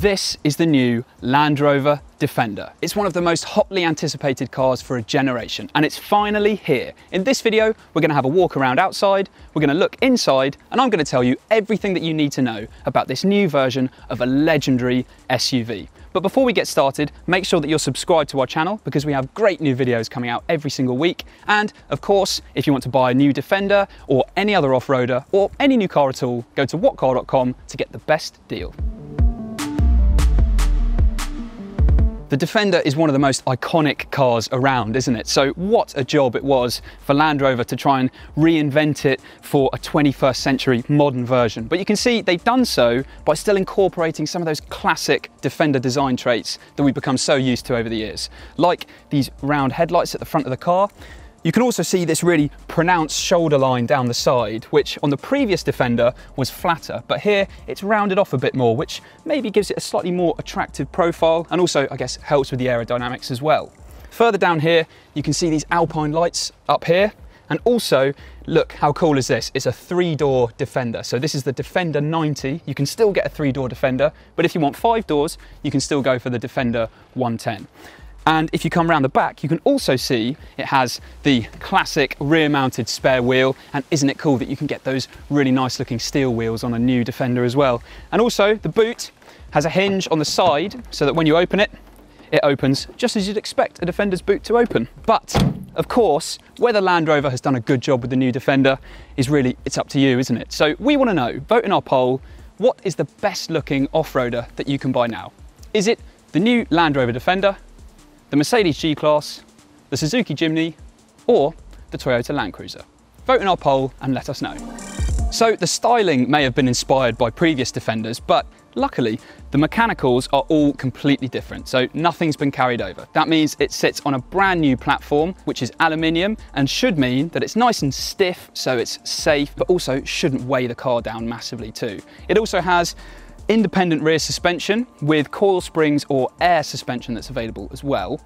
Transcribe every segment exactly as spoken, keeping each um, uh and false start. This is the new Land Rover Defender. It's one of the most hotly anticipated cars for a generation, and it's finally here. In this video, we're going to have a walk around outside, we're going to look inside, and I'm going to tell you everything that you need to know about this new version of a legendary S U V. But before we get started, make sure that you're subscribed to our channel because we have great new videos coming out every single week. And of course, if you want to buy a new Defender or any other off-roader or any new car at all, go to what car dot com to get the best deal. The Defender is one of the most iconic cars around, isn't it? So what a job it was for Land Rover to try and reinvent it for a twenty-first century modern version. But you can see they've done so by still incorporating some of those classic Defender design traits that we've become so used to over the years, like these round headlights at the front of the car. You can also see this really pronounced shoulder line down the side, which on the previous Defender was flatter, but here it's rounded off a bit more, which maybe gives it a slightly more attractive profile and also, I guess, helps with the aerodynamics as well. Further down here, you can see these Alpine lights up here, and also, look, how cool is this? It's a three-door Defender. So this is the Defender ninety. You can still get a three-door Defender, but if you want five doors, you can still go for the Defender one ten. And if you come around the back, you can also see it has the classic rear-mounted spare wheel. And isn't it cool that you can get those really nice-looking steel wheels on a new Defender as well? And also, the boot has a hinge on the side so that when you open it, it opens just as you'd expect a Defender's boot to open. But, of course, whether Land Rover has done a good job with the new Defender is really, it's up to you, isn't it? So we want to know, vote in our poll, what is the best-looking off-roader that you can buy now? Is it the new Land Rover Defender, the Mercedes G-Class, the Suzuki Jimny, or the Toyota Land Cruiser? Vote in our poll and let us know. So the styling may have been inspired by previous Defenders, but luckily the mechanicals are all completely different, so nothing's been carried over. That means it sits on a brand new platform, which is aluminium, and should mean that it's nice and stiff, so it's safe, but also shouldn't weigh the car down massively too. It also has independent rear suspension with coil springs or air suspension that's available as well.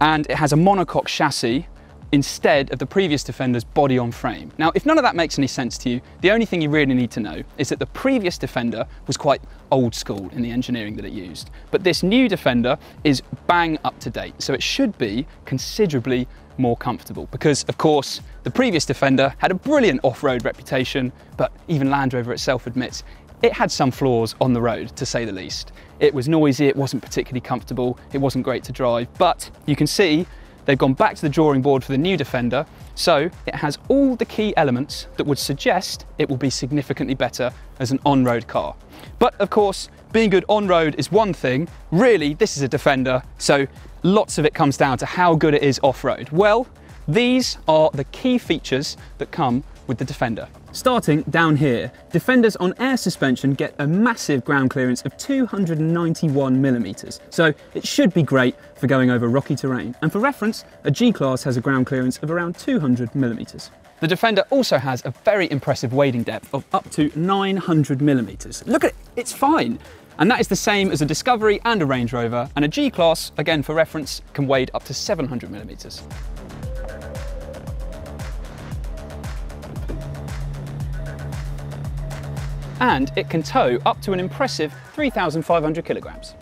And it has a monocoque chassis instead of the previous Defender's body on frame. Now, if none of that makes any sense to you, the only thing you really need to know is that the previous Defender was quite old school in the engineering that it used. But this new Defender is bang up to date, so it should be considerably more comfortable because, of course, the previous Defender had a brilliant off-road reputation, but even Land Rover itself admits it had some flaws on the road, to say the least. It was noisy, it wasn't particularly comfortable, it wasn't great to drive, but you can see they've gone back to the drawing board for the new Defender, so it has all the key elements that would suggest it will be significantly better as an on-road car. But of course, being good on-road is one thing, really this is a Defender, so lots of it comes down to how good it is off-road. Well, these are the key features that come with the Defender. Starting down here, Defenders on air suspension get a massive ground clearance of two hundred ninety-one millimeters, so it should be great for going over rocky terrain. And for reference, a G-Class has a ground clearance of around two hundred millimeters. The Defender also has a very impressive wading depth of up to nine hundred millimeters. Look at it, it's fine. And that is the same as a Discovery and a Range Rover, and a G-Class, again for reference, can wade up to seven hundred millimeters. And it can tow up to an impressive three thousand five hundred kilograms.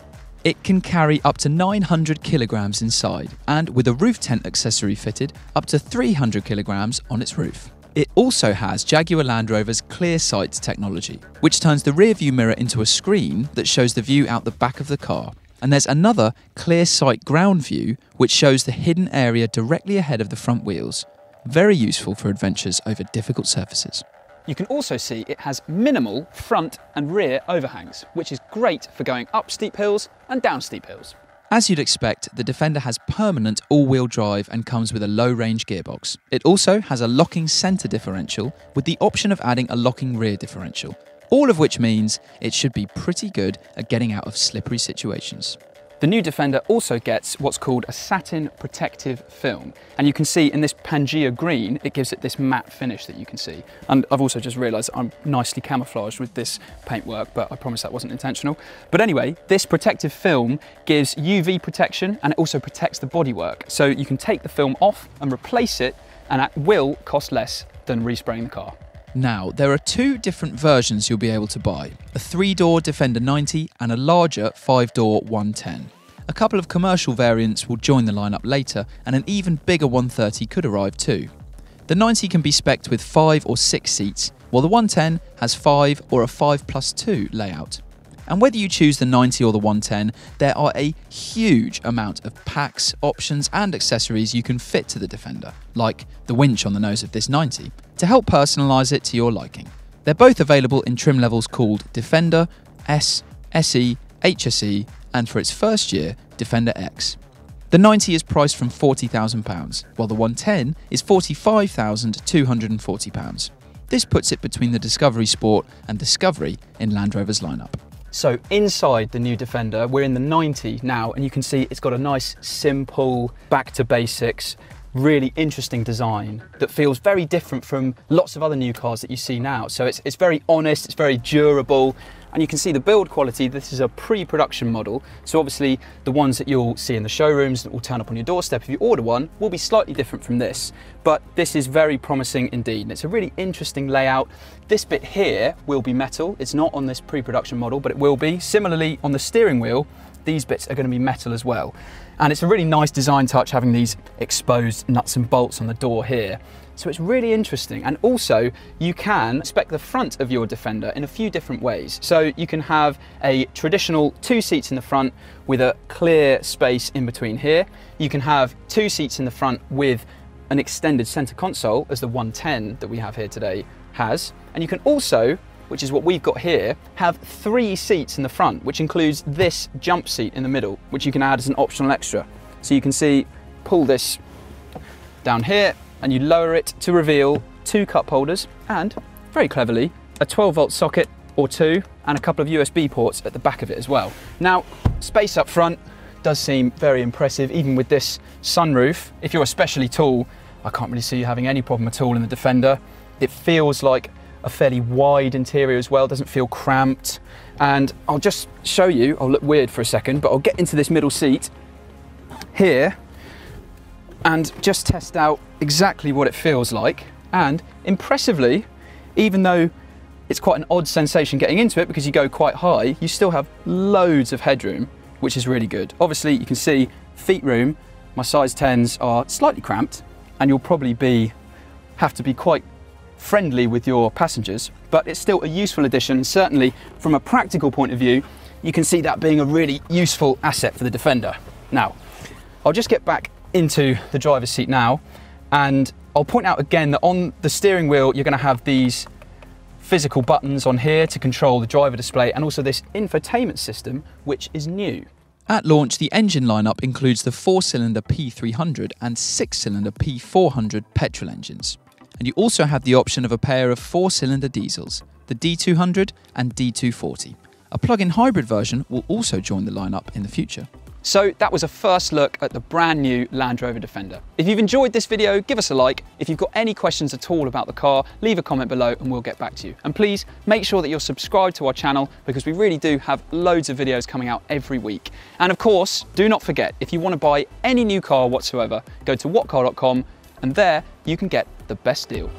It can carry up to nine hundred kilograms inside, and with a roof tent accessory fitted, up to three hundred kilograms on its roof. It also has Jaguar Land Rover's Clear Sight technology, which turns the rear view mirror into a screen that shows the view out the back of the car. And there's another Clear Sight ground view, which shows the hidden area directly ahead of the front wheels. Very useful for adventures over difficult surfaces. You can also see it has minimal front and rear overhangs, which is great for going up steep hills and down steep hills. As you'd expect, the Defender has permanent all-wheel drive and comes with a low-range gearbox. It also has a locking centre differential with the option of adding a locking rear differential, all of which means it should be pretty good at getting out of slippery situations. The new Defender also gets what's called a satin protective film. And you can see in this Pangea green, it gives it this matte finish that you can see. And I've also just realized I'm nicely camouflaged with this paintwork, but I promise that wasn't intentional. But anyway, this protective film gives U V protection and it also protects the bodywork. So you can take the film off and replace it, and that will cost less than respraying the car. Now, there are two different versions you'll be able to buy, a three-door Defender ninety and a larger five-door one ten. A couple of commercial variants will join the lineup later, and an even bigger one thirty could arrive too. The ninety can be specced with five or six seats, while the one ten has five or a five plus two layout. And whether you choose the ninety or the one ten, there are a huge amount of packs, options and accessories you can fit to the Defender, like the winch on the nose of this ninety, to help personalise it to your liking. They're both available in trim levels called Defender, S, S E, H S E and for its first year, Defender X. The ninety is priced from forty thousand pounds, while the one ten is forty-five thousand two hundred and forty pounds. This puts it between the Discovery Sport and Discovery in Land Rover's lineup. So inside the new Defender, we're in the ninety now, and you can see it's got a nice, simple, back to basics, really interesting design that feels very different from lots of other new cars that you see now. So it's, it's very honest, it's very durable, and you can see the build quality. This is a pre-production model. So obviously the ones that you'll see in the showrooms that will turn up on your doorstep if you order one will be slightly different from this, but this is very promising indeed. And it's a really interesting layout. This bit here will be metal. It's not on this pre-production model, but it will be. Similarly on the steering wheel, these bits are going to be metal as well. And it's a really nice design touch having these exposed nuts and bolts on the door here. So it's really interesting. And also you can spec the front of your Defender in a few different ways. So you can have a traditional two seats in the front with a clear space in between here. You can have two seats in the front with an extended center console as the one ten that we have here today has. And you can also, which is what we've got here, have three seats in the front, which includes this jump seat in the middle, which you can add as an optional extra. So you can see, pull this down here and you lower it to reveal two cup holders and, very cleverly, a twelve volt socket or two and a couple of U S B ports at the back of it as well. Now, space up front does seem very impressive, even with this sunroof. If you're especially tall, I can't really see you having any problem at all in the Defender. It feels like a fairly wide interior as well, doesn't feel cramped. And I'll just show you, I'll look weird for a second, but I'll get into this middle seat here and just test out exactly what it feels like. And impressively, even though it's quite an odd sensation getting into it because you go quite high, you still have loads of headroom, which is really good. Obviously you can see feet room, my size tens are slightly cramped and you'll probably be, have to be quite friendly with your passengers, but it's still a useful addition. Certainly from a practical point of view, you can see that being a really useful asset for the Defender. Now, I'll just get back into the driver's seat now, and I'll point out again that on the steering wheel, you're going to have these physical buttons on here to control the driver display and also this infotainment system, which is new. At launch, the engine lineup includes the four-cylinder P three hundred and six-cylinder P four hundred petrol engines. And you also have the option of a pair of four-cylinder diesels, the D two hundred and D two forty. A plug-in hybrid version will also join the lineup in the future. So that was a first look at the brand new Land Rover Defender. If you've enjoyed this video, give us a like. If you've got any questions at all about the car, leave a comment below and we'll get back to you. And please make sure that you're subscribed to our channel because we really do have loads of videos coming out every week. And of course, do not forget, if you want to buy any new car whatsoever, go to what car dot com and there you can get the best deal.